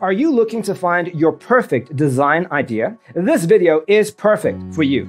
Are you looking to find your perfect design idea? This video is perfect for you.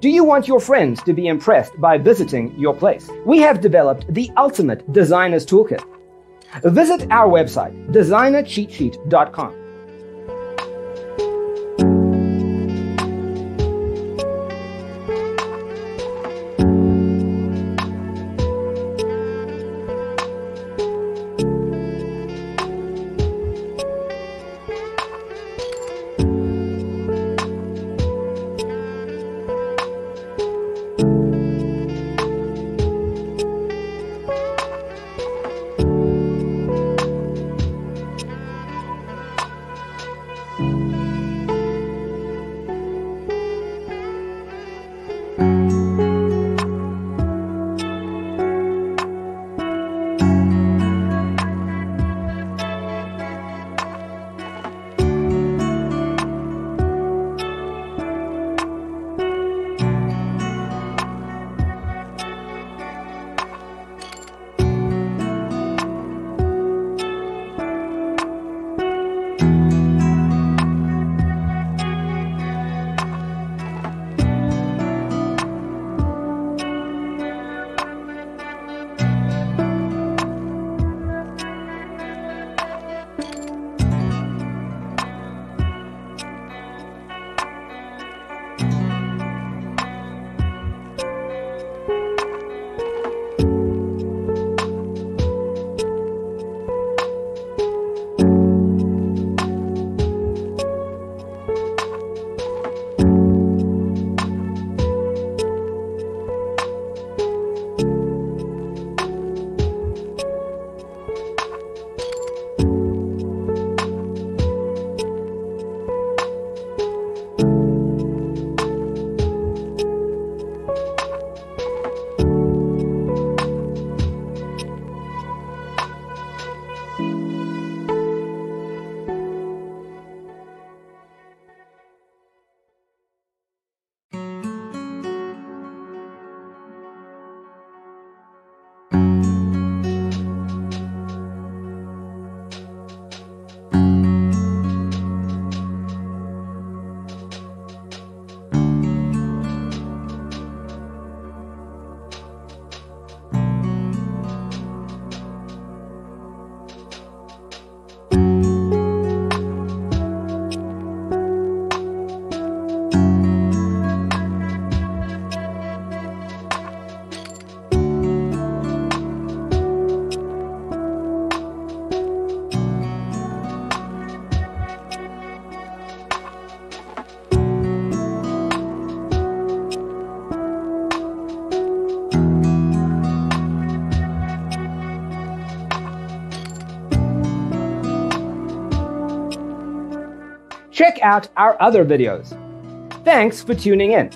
Do you want your friends to be impressed by visiting your place? We have developed the ultimate designer's toolkit. Visit our website, designercheatsheet.com. Check out our other videos. Thanks for tuning in.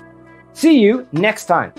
See you next time.